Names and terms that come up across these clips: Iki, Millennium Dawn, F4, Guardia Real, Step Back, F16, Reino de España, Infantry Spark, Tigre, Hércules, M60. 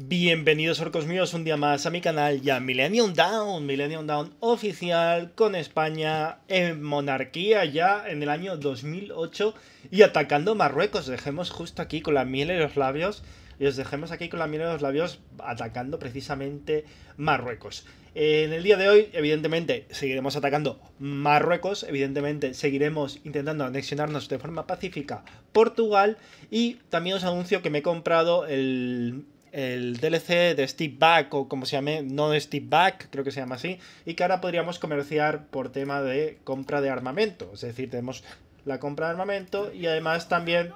Bienvenidos orcos míos un día más a mi canal y a Millennium Dawn oficial con España en monarquía ya en el año 2008 y atacando Marruecos. Dejemos justo aquí con la miel en los labios y os dejemos aquí con la miel en los labios atacando precisamente Marruecos. En el día de hoy, evidentemente, seguiremos atacando Marruecos, evidentemente seguiremos intentando anexionarnos de forma pacífica Portugal y también os anuncio que me he comprado el DLC de Step Back, o como se llame, no Step Back, creo que se llama así, y que ahora podríamos comerciar por tema de compra de armamento. Es decir, tenemos la compra de armamento y además también,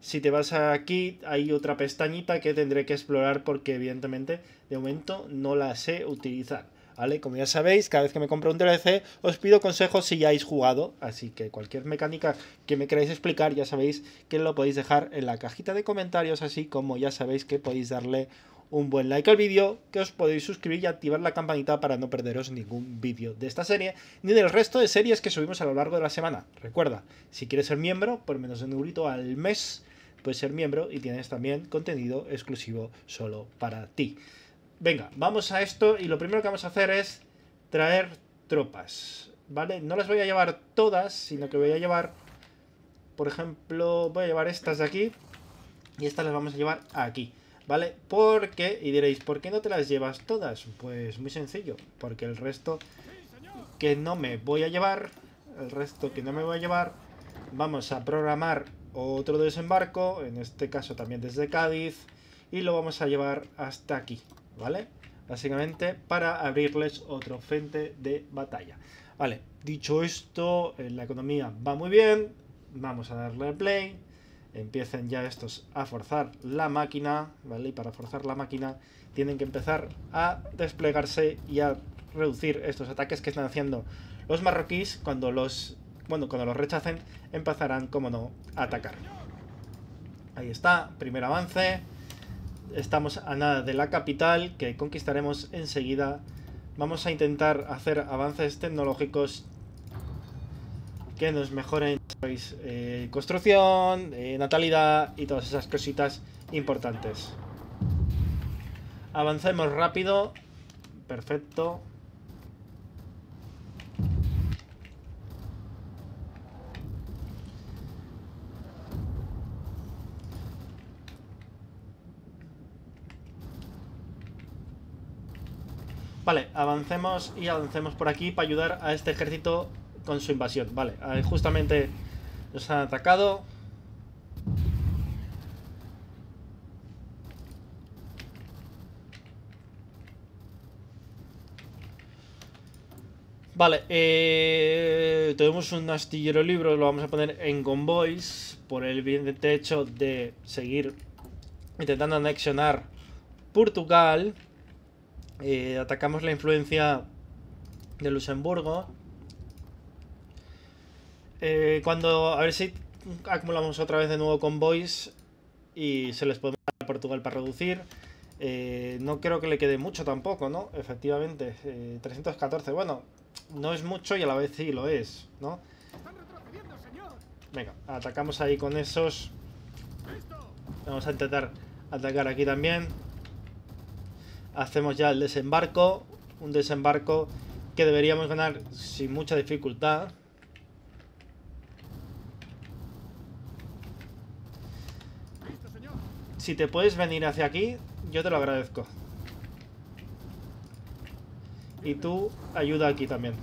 si te vas aquí, hay otra pestañita que tendré que explorar porque evidentemente de momento no la sé utilizar, ¿vale? Como ya sabéis, cada vez que me compro un DLC os pido consejos si ya habéis jugado, así que cualquier mecánica que me queráis explicar ya sabéis que lo podéis dejar en la cajita de comentarios, así como ya sabéis que podéis darle un buen like al vídeo, que os podéis suscribir y activar la campanita para no perderos ningún vídeo de esta serie, ni del resto de series que subimos a lo largo de la semana. Recuerda, si quieres ser miembro, por menos de €1 al mes, puedes ser miembro y tienes también contenido exclusivo solo para ti. Venga, vamos a esto y lo primero que vamos a hacer es traer tropas, ¿vale? No las voy a llevar todas, sino que voy a llevar, por ejemplo, voy a llevar estas de aquí y estas las vamos a llevar aquí, ¿vale? ¿Por qué? Y diréis, ¿por qué no te las llevas todas? Pues muy sencillo, porque el resto que no me voy a llevar, vamos a programar otro desembarco, en este caso también desde Cádiz, y lo vamos a llevar hasta aquí, ¿vale? Básicamente para abrirles otro frente de batalla. Vale, dicho esto, la economía va muy bien. Vamos a darle play. Empiecen ya estos a forzar la máquina, ¿vale? Y para forzar la máquina tienen que empezar a desplegarse y a reducir estos ataques que están haciendo los marroquíes. Cuando los rechacen, empezarán, como no, a atacar. Ahí está, primer avance. Estamos a nada de la capital, que conquistaremos enseguida. Vamos a intentar hacer avances tecnológicos que nos mejoren, ¿sabéis? Construcción, natalidad y todas esas cositas importantes. Avancemos rápido. Perfecto. Vale, avancemos y avancemos por aquí para ayudar a este ejército con su invasión. Vale, justamente nos han atacado. Vale, tenemos un astillero libre, lo vamos a poner en convoys por el bien hecho de seguir intentando anexionar Portugal. Atacamos la influencia de Luxemburgo. A ver si acumulamos otra vez de nuevo convoys y se les puede dar a Portugal para reducir. No creo que le quede mucho tampoco, ¿no? Efectivamente, 314. Bueno, no es mucho y a la vez sí lo es, ¿no? Venga, atacamos ahí con esos. Vamos a intentar atacar aquí también. Hacemos ya el desembarco, un desembarco que deberíamos ganar sin mucha dificultad. Si te puedes venir hacia aquí, yo te lo agradezco. Y tú ayuda aquí también.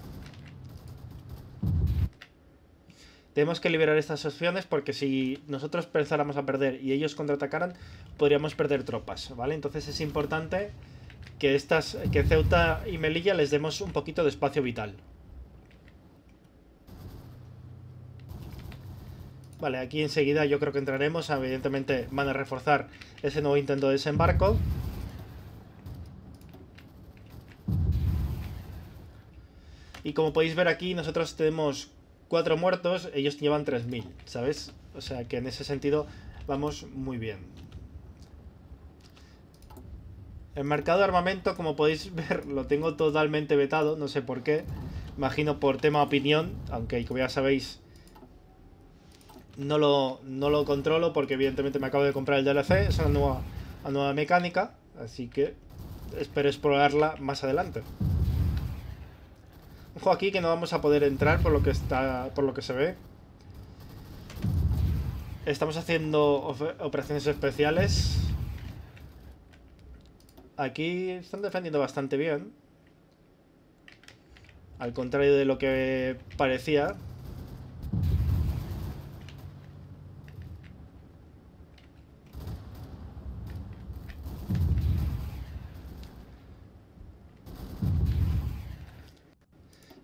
Tenemos que liberar estas opciones porque si nosotros empezáramos a perder y ellos contraatacaran, podríamos perder tropas, ¿vale? Entonces es importante que Ceuta y Melilla les demos un poquito de espacio vital. Vale, aquí enseguida yo creo que entraremos. Evidentemente van a reforzar ese nuevo intento de desembarco. Y como podéis ver aquí, nosotros tenemos 4 muertos, ellos llevan 3000, ¿sabes? O sea que en ese sentido vamos muy bien. El mercado de armamento, como podéis ver, lo tengo totalmente vetado, no sé por qué. Imagino por tema opinión, aunque como ya sabéis, no lo controlo porque evidentemente me acabo de comprar el DLC, es una nueva mecánica. Así que espero explorarla más adelante. Ojo aquí que no vamos a poder entrar por lo que está, por lo que se ve. Estamos haciendo operaciones especiales. Aquí están defendiendo bastante bien, al contrario de lo que parecía.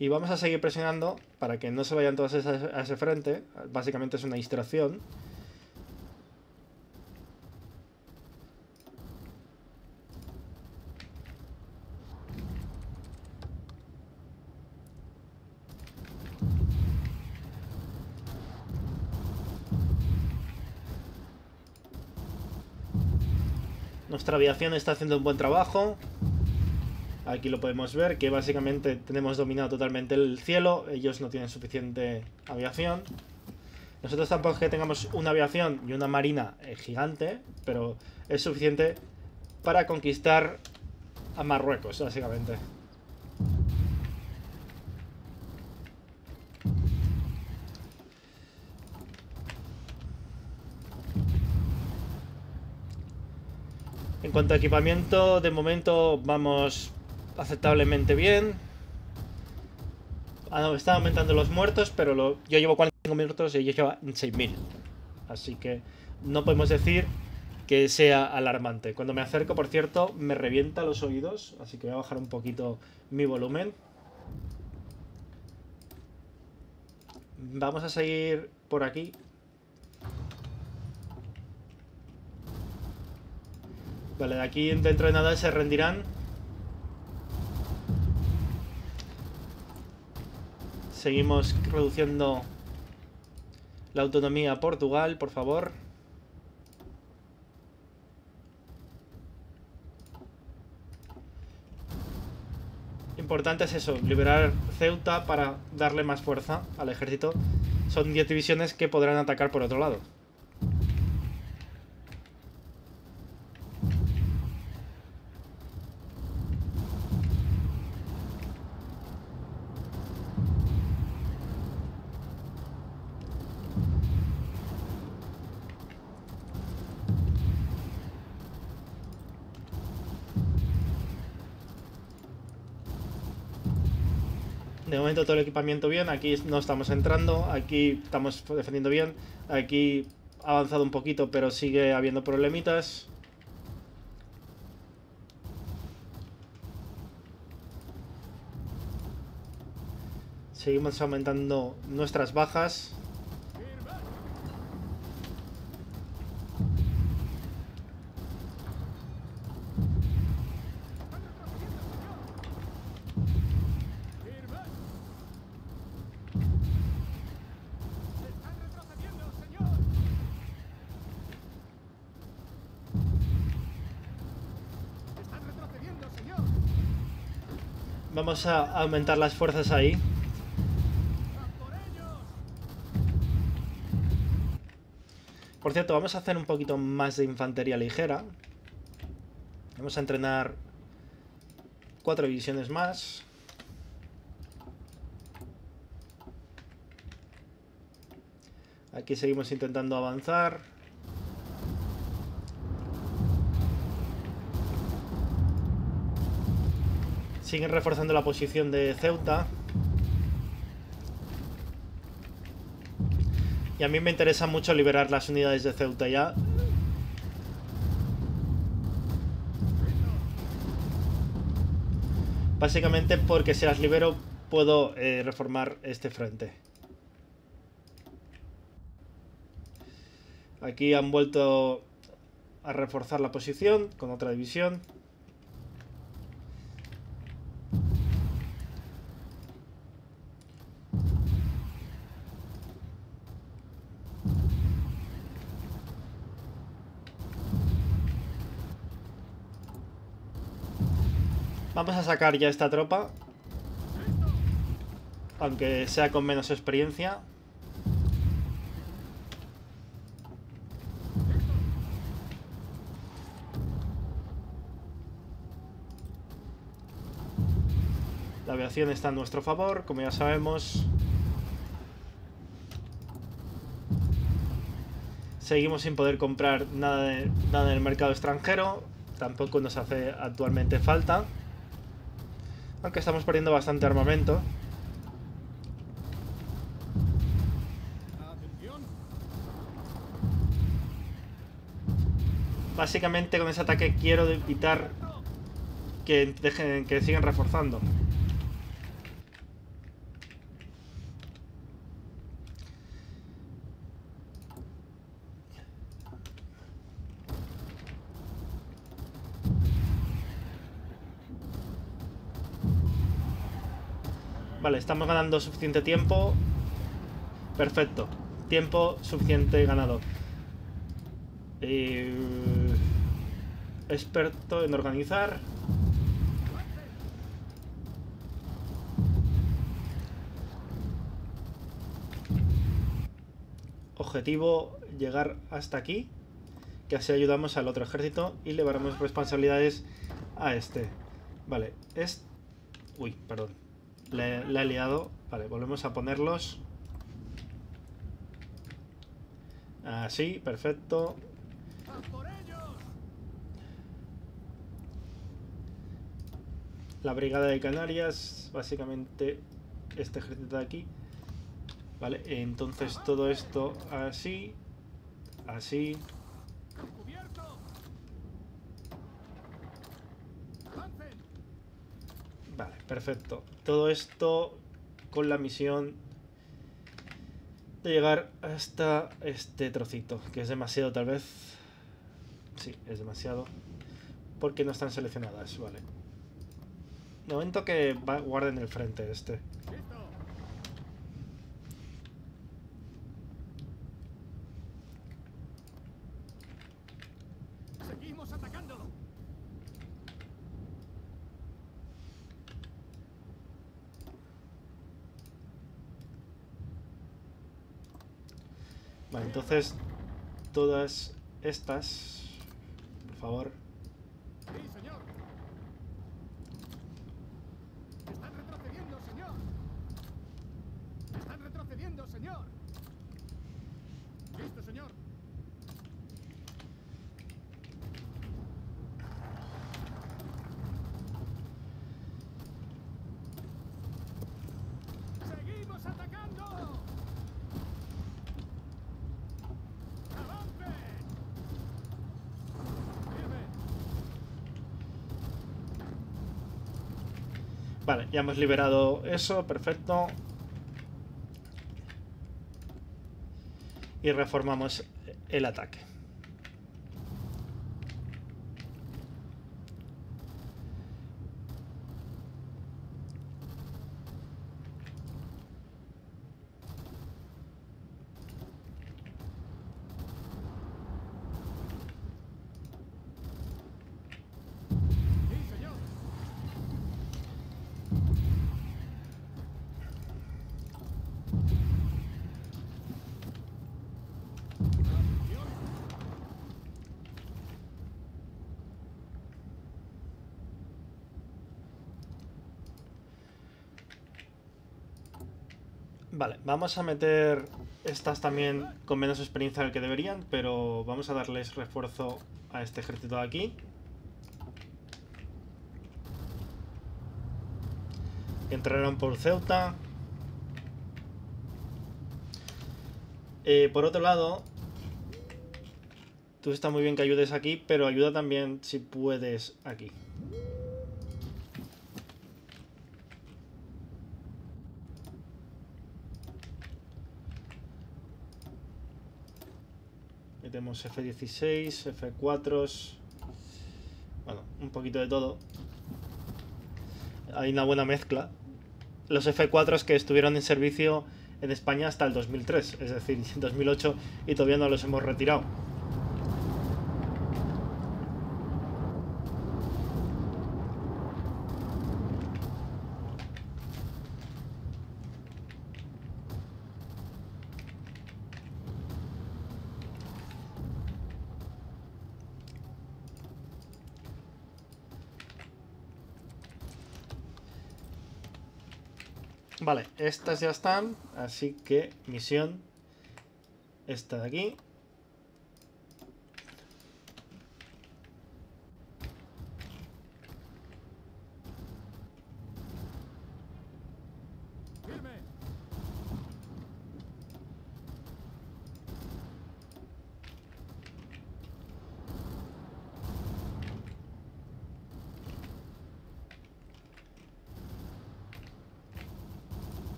Y vamos a seguir presionando para que no se vayan todas esas a ese frente. Básicamente es una distracción. Nuestra aviación está haciendo un buen trabajo. Aquí lo podemos ver, que básicamente tenemos dominado totalmente el cielo. Ellos no tienen suficiente aviación. Nosotros tampoco es que tengamos una aviación y una marina gigante, pero es suficiente para conquistar a Marruecos, básicamente. En cuanto a equipamiento, de momento vamos aceptablemente bien. Ah, no, están aumentando los muertos, pero yo llevo 45 minutos y ellos llevan 6.000. Así que no podemos decir que sea alarmante. Cuando me acerco, por cierto, me revienta los oídos, así que voy a bajar un poquito mi volumen. Vamos a seguir por aquí. Vale, de aquí dentro de nada se rendirán. Seguimos reduciendo la autonomía a Portugal, por favor. Importante es eso, liberar Ceuta para darle más fuerza al ejército. Son 10 divisiones que podrán atacar por otro lado. De momento todo el equipamiento bien, aquí no estamos entrando, aquí estamos defendiendo bien, aquí ha avanzado un poquito pero sigue habiendo problemitas. Seguimos aumentando nuestras bajas. Vamos a aumentar las fuerzas ahí. Por cierto, vamos a hacer un poquito más de infantería ligera. Vamos a entrenar 4 divisiones más. Aquí seguimos intentando avanzar. Siguen reforzando la posición de Ceuta. Y a mí me interesa mucho liberar las unidades de Ceuta ya. Básicamente porque si las libero puedo reformar este frente. Aquí han vuelto a reforzar la posición con otra división. Vamos a sacar ya esta tropa, aunque sea con menos experiencia. La aviación está a nuestro favor, como ya sabemos. Seguimos sin poder comprar nada en el mercado extranjero. Tampoco nos hace actualmente falta. Aunque estamos perdiendo bastante armamento. Básicamente con ese ataque quiero evitar que dejen, que sigan reforzando. Vale, estamos ganando suficiente tiempo. Perfecto. Tiempo suficiente ganado. Experto en organizar. Objetivo, llegar hasta aquí. Que así ayudamos al otro ejército y liberamos responsabilidades a este. Vale, es... Uy, perdón. La he liado. Vale, volvemos a ponerlos. Así, perfecto. La brigada de Canarias, básicamente este ejército de aquí. Vale, entonces todo esto así, así. Vale, perfecto. Todo esto con la misión de llegar hasta este trocito, que es demasiado tal vez. Sí, es demasiado. Porque no están seleccionadas, vale. De momento que guarden el frente este. Seguimos atacándolo. Vale, entonces todas estas, por favor. Vale, ya hemos liberado eso, perfecto. Y reformamos el ataque. Vale, vamos a meter estas también con menos experiencia que deberían, pero vamos a darles refuerzo a este ejército de aquí. Entraron por Ceuta. Por otro lado, tú está muy bien que ayudes aquí, pero ayuda también si puedes aquí. Metemos F16, F4, bueno, un poquito de todo. Hay una buena mezcla. Los F4 que estuvieron en servicio en España hasta el 2003, es decir, 2008, y todavía no los hemos retirado. Vale, estas ya están, así que misión esta de aquí.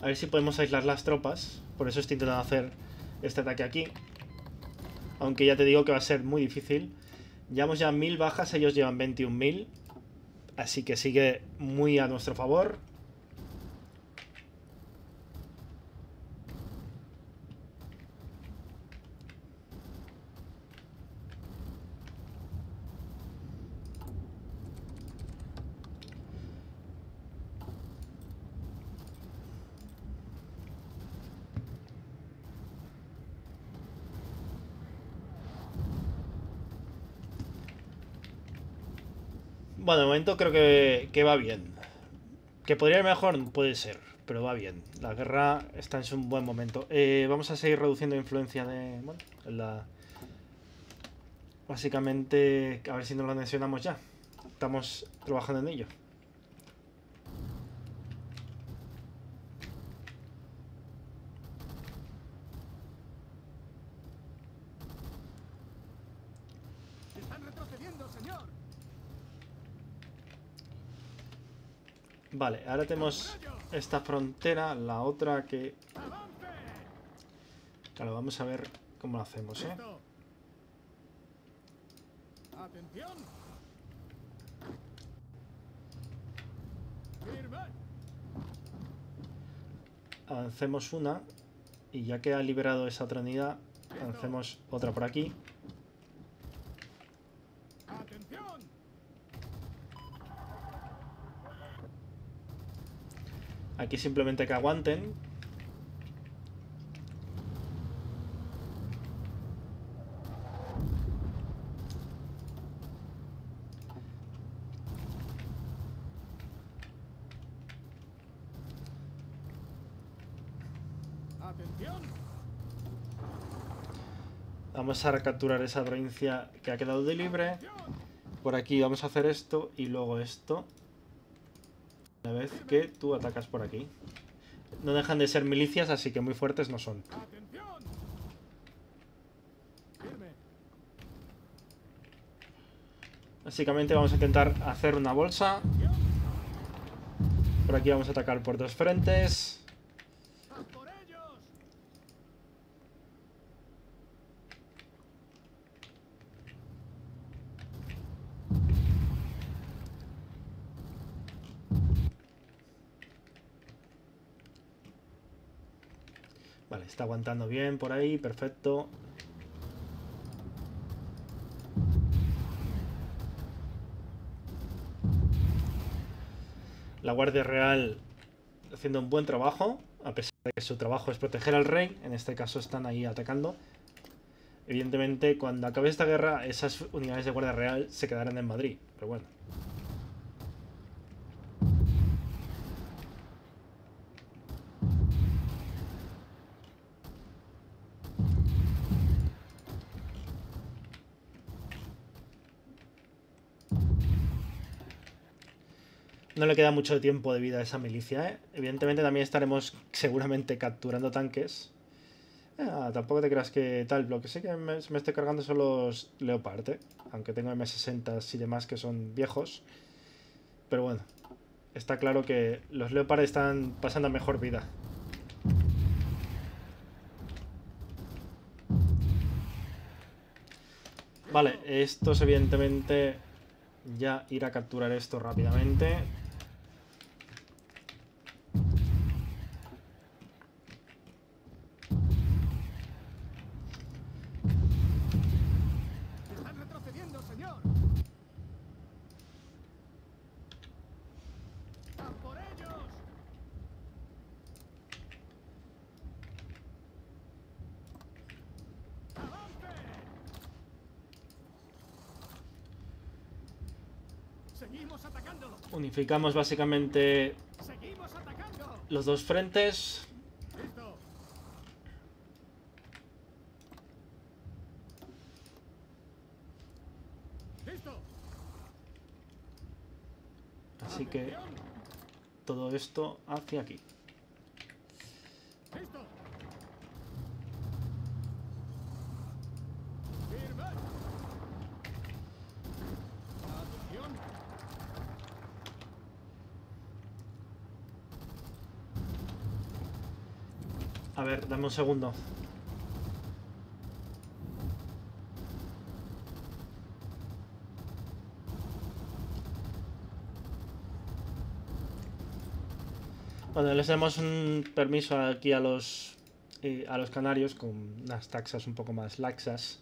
A ver si podemos aislar las tropas. Por eso estoy intentando hacer este ataque aquí. Aunque ya te digo que va a ser muy difícil. Llevamos ya 1000 bajas, ellos llevan 21.000. Así que sigue muy a nuestro favor. Bueno, de momento creo que va bien. Que podría ir mejor, puede ser, pero va bien. La guerra está en un buen momento. Vamos a seguir reduciendo influencia de... Bueno, básicamente, a ver si nos lo mencionamos ya. Estamos trabajando en ello. Vale, ahora tenemos esta frontera, la otra que... Claro, vamos a ver cómo lo hacemos, ¿eh? Avancemos una y ya que ha liberado esa otra unidad, avancemos otra por aquí. Aquí simplemente que aguanten. Atención. Vamos a recapturar esa provincia que ha quedado de libre. Por aquí vamos a hacer esto y luego esto. Una vez que tú atacas por aquí. No dejan de ser milicias, así que muy fuertes no son. Básicamente vamos a intentar hacer una bolsa. Por aquí vamos a atacar por dos frentes. Está aguantando bien por ahí, perfecto. La Guardia Real haciendo un buen trabajo, a pesar de que su trabajo es proteger al rey. En este caso están ahí atacando. Evidentemente, cuando acabe esta guerra, esas unidades de Guardia Real se quedarán en Madrid, pero bueno. No le queda mucho tiempo de vida a esa milicia, ¿eh? Evidentemente también estaremos seguramente capturando tanques. Tampoco te creas que tal. Lo que sí que me estoy cargando son los Leopard, ¿eh? Aunque tengo M60 y demás que son viejos. Pero bueno, está claro que los Leopard están pasando mejor vida. Vale, estos evidentemente ya ir a capturar esto rápidamente. Están retrocediendo, señor. ¡Van por ellos! ¡Avante! Seguimos atacando. Unificamos básicamente. Seguimos atacando. los dos frentes. Así que todo esto hacia aquí. A ver, dame un segundo. Bueno, les damos un permiso aquí a los canarios con unas taxas un poco más laxas,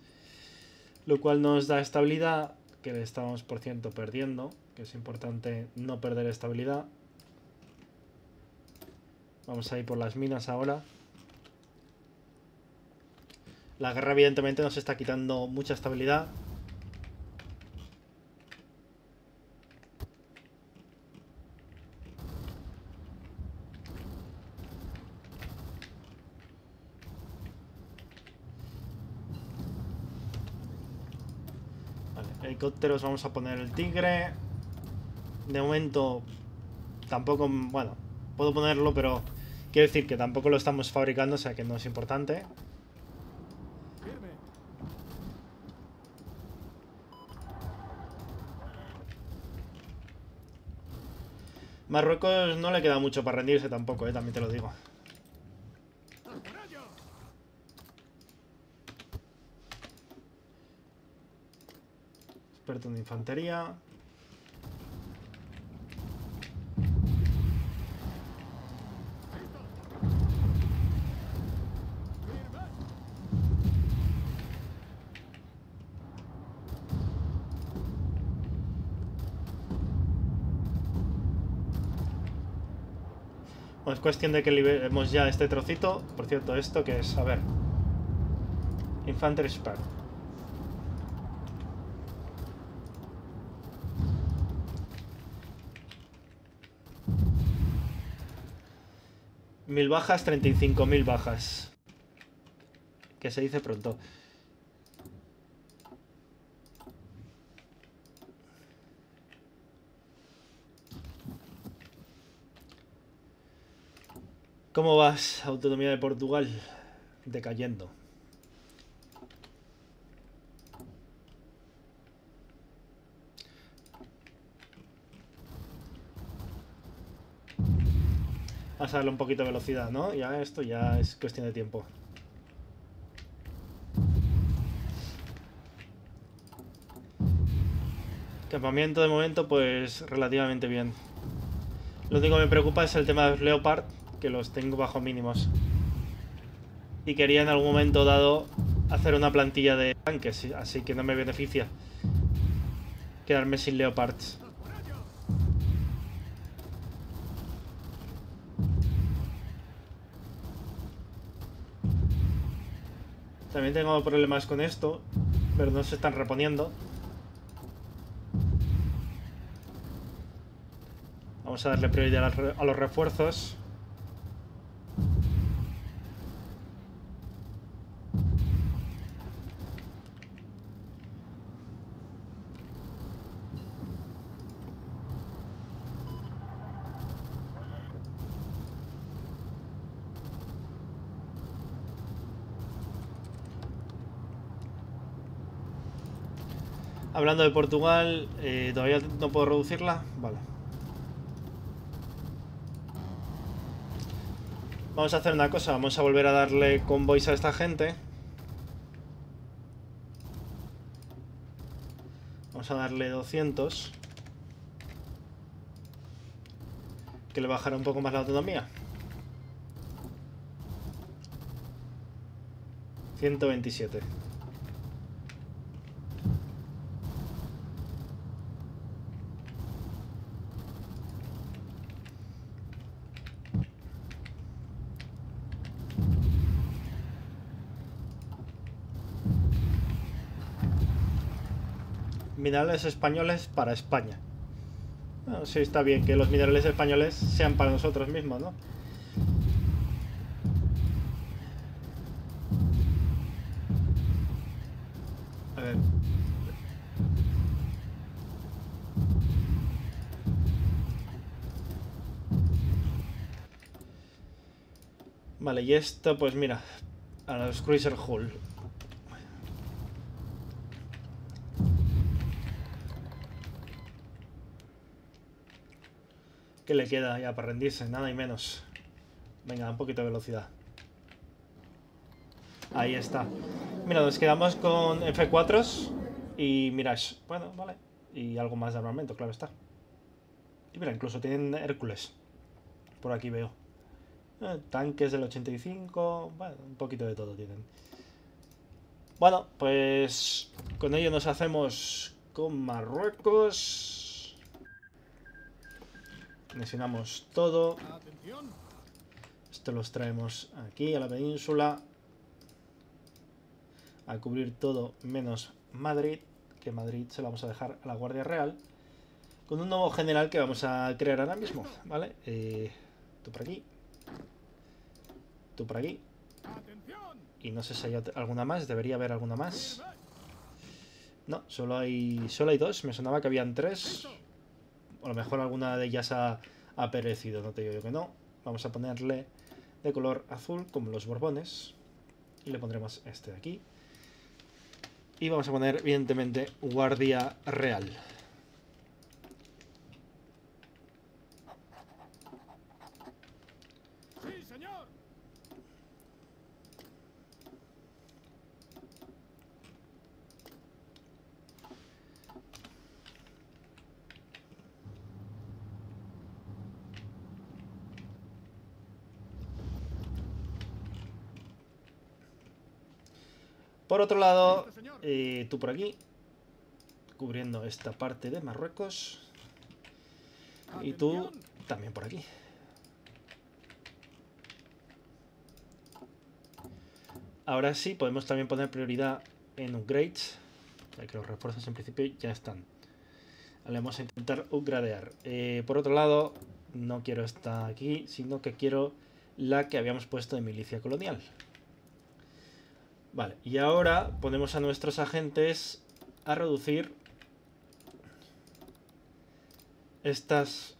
lo cual nos da estabilidad, que le estamos por ciento perdiendo, que es importante no perder estabilidad. Vamos a ir por las minas ahora. La guerra evidentemente nos está quitando mucha estabilidad. Helicópteros, vamos a poner el Tigre. De momento tampoco, bueno, puedo ponerlo, pero quiero decir que tampoco lo estamos fabricando, o sea que no es importante. Marruecos no le queda mucho para rendirse tampoco, también te lo digo. Experto en infantería. Bueno, es cuestión de que liberemos ya este trocito. Por cierto, esto que es, a ver, Infantry Spark. Mil bajas, 35.000 bajas. Que se dice pronto. ¿Cómo vas, autonomía de Portugal? Decayendo. Vamos a darle un poquito de velocidad, ¿no? Ya esto ya es cuestión de tiempo. Campamento de momento, pues relativamente bien. Lo único que me preocupa es el tema de los Leopard, que los tengo bajo mínimos. Y quería en algún momento dado hacer una plantilla de tanques, así que no me beneficia quedarme sin Leopards. También tengo problemas con esto, pero no se están reponiendo. Vamos a darle prioridad a los refuerzos. Hablando de Portugal, ¿todavía no puedo reducirla? Vale. Vamos a hacer una cosa, vamos a volver a darle convoys a esta gente. Vamos a darle 200. Que le bajará un poco más la autonomía. 127. Minerales españoles para España. Bueno, sí, está bien que los minerales españoles sean para nosotros mismos, ¿no? Vale, y esta, pues mira, a los Cruiser Hull. ¿Qué le queda ya para rendirse? Nada y menos. Venga, un poquito de velocidad. Ahí está. Mira, nos quedamos con F4s y Mirage. Bueno, vale. Y algo más de armamento, claro está. Y mira, incluso tienen Hércules. Por aquí veo. Tanques del 85. Bueno, un poquito de todo tienen. Bueno, pues con ello nos hacemos con Marruecos. Mencionamos todo. Esto los traemos aquí a la península. A cubrir todo menos Madrid, que Madrid se lo vamos a dejar a la Guardia Real, con un nuevo general que vamos a crear ahora mismo, ¿vale? Tú por aquí, tú por aquí, y no sé si hay alguna más, debería haber alguna más. No, solo hay dos, me sonaba que habían tres, a lo mejor alguna de ellas ha perecido, no te digo yo que no. Vamos a ponerle de color azul como los Borbones, y le pondremos este de aquí. Y vamos a poner, evidentemente, Guardia Real. Sí, señor. Por otro lado, tú por aquí, cubriendo esta parte de Marruecos. Y tú también por aquí. Ahora sí, podemos también poner prioridad en upgrades, ya que los refuerzos en principio ya están. Le vamos a intentar upgradear. Por otro lado, no quiero esta aquí, sino que quiero la que habíamos puesto de milicia colonial. Vale, y ahora ponemos a nuestros agentes a reducir estas,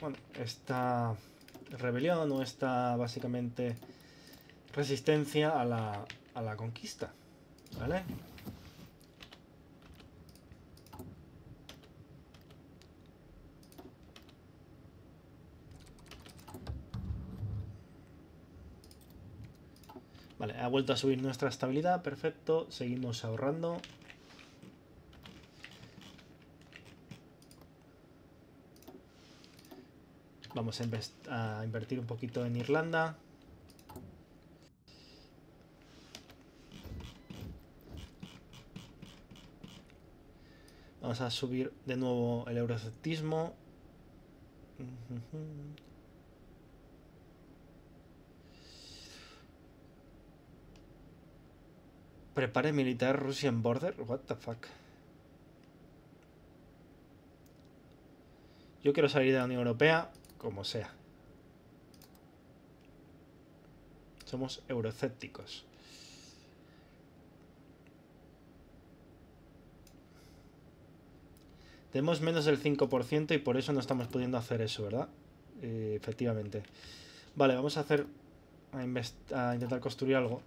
bueno, esta rebelión o esta, básicamente, resistencia a la conquista, ¿vale? Vale, ha vuelto a subir nuestra estabilidad, perfecto, seguimos ahorrando. Vamos a invertir un poquito en Irlanda. Vamos a subir de nuevo el euroescepticismo. Prepare militar Russian border. What the fuck. Yo quiero salir de la Unión Europea como sea. Somos euroescépticos. Tenemos menos del 5% y por eso no estamos pudiendo hacer eso, ¿verdad? Efectivamente. Vale, vamos a hacer a intentar construir algo.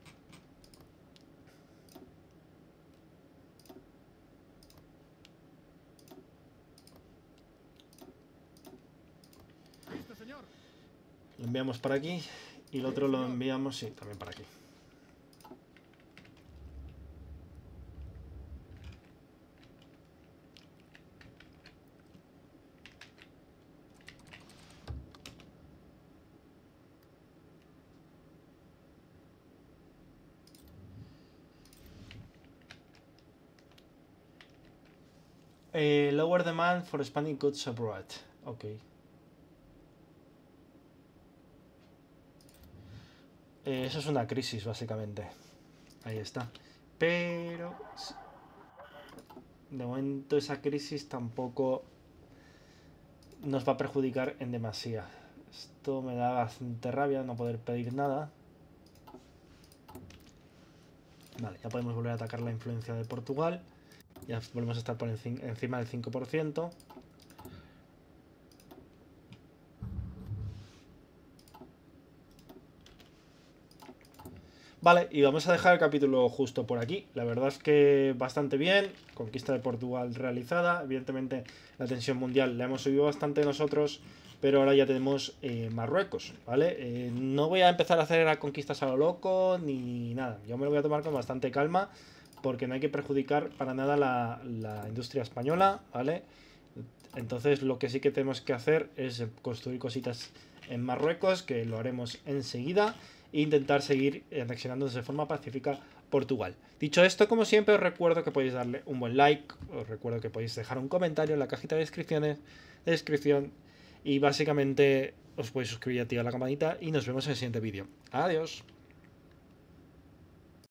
Lo enviamos para aquí y el otro lo enviamos, sí, también para aquí. Lower demand for Spanish goods abroad. Ok. Eso es una crisis, básicamente. Ahí está. Pero de momento esa crisis tampoco nos va a perjudicar en demasía. Esto me da bastante rabia no poder pedir nada. Vale, ya podemos volver a atacar la influencia de Portugal. Ya volvemos a estar por encima del 5%. Vale, y vamos a dejar el capítulo justo por aquí. La verdad es que bastante bien. Conquista de Portugal realizada. Evidentemente la tensión mundial la hemos subido bastante nosotros, pero ahora ya tenemos Marruecos, ¿vale? No voy a empezar a hacer conquistas a lo loco ni nada. Yo me lo voy a tomar con bastante calma, porque no hay que perjudicar para nada la industria española, ¿vale? Entonces lo que sí que tenemos que hacer es construir cositas en Marruecos, que lo haremos enseguida, e intentar seguir anexionándonos de forma pacífica Portugal. Dicho esto, como siempre, os recuerdo que podéis darle un buen like, os recuerdo que podéis dejar un comentario en la cajita de descripción, y básicamente os podéis suscribir y activar la campanita, y nos vemos en el siguiente vídeo. Adiós.